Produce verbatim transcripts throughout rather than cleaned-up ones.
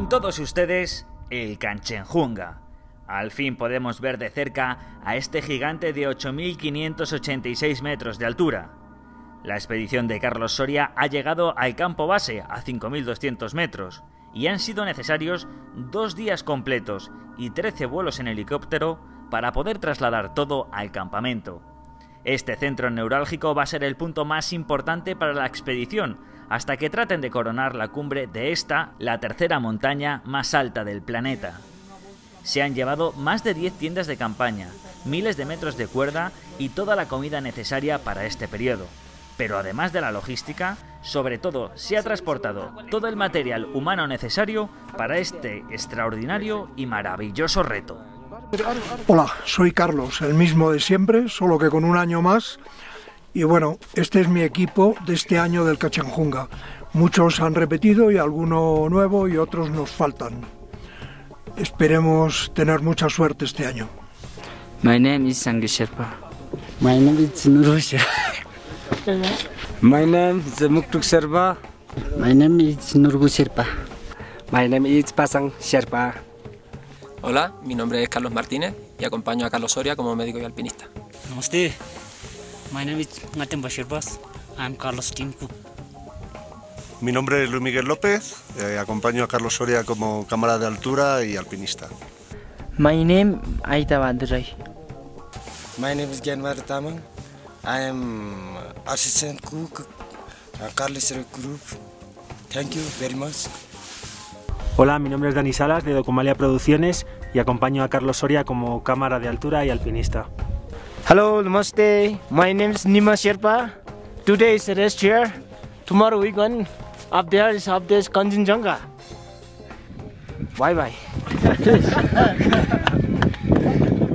Con todos ustedes, el Kanchenjunga. Al fin podemos ver de cerca a este gigante de ocho mil quinientos ochenta y seis metros de altura. La expedición de Carlos Soria ha llegado al campo base, a cinco mil doscientos metros, y han sido necesarios dos días completos y trece vuelos en helicóptero para poder trasladar todo al campamento. Este centro neurálgico va a ser el punto más importante para la expedición, hasta que traten de coronar la cumbre de esta, la tercera montaña más alta del planeta. Se han llevado más de diez tiendas de campaña, miles de metros de cuerda y toda la comida necesaria para este periodo. Pero además de la logística, sobre todo se ha transportado todo el material humano necesario para este extraordinario y maravilloso reto. Hola, soy Carlos, el mismo de siempre, solo que con un año más. Y bueno, este es mi equipo de este año del Kanchenjunga. Muchos han repetido y alguno nuevo y otros nos faltan. Esperemos tener mucha suerte este año. My name is Sangu Sherpa. My name is Nuru Sherpa. My name is Muktuk Sherpa. My name is Nuru Sherpa. My name is Pasang Sherpa. Hola, mi nombre es Carlos Martínez y acompaño a Carlos Soria como médico y alpinista. Namaste. My name is Martin Sherpas. I'm Carlos Kimpu. Mi nombre es Luis Miguel López. Eh, acompaño a Carlos Soria como cámara de altura y alpinista. My name is Aita Vandrey. My name is Genmar Tamang. I am assistant cook at Carlos Group. Thank you very much. Hola, mi nombre es Dani Salas de Documalia Producciones y acompaño a Carlos Soria como cámara de altura y alpinista. Hello, namaste. My name is Nima Sherpa. Today is a rest here. Tomorrow we going up there is up there Kanchenjunga. Bye bye.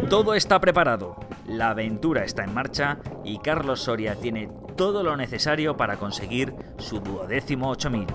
Todo está preparado. La aventura está en marcha y Carlos Soria tiene todo lo necesario para conseguir su duodécimo ocho mil.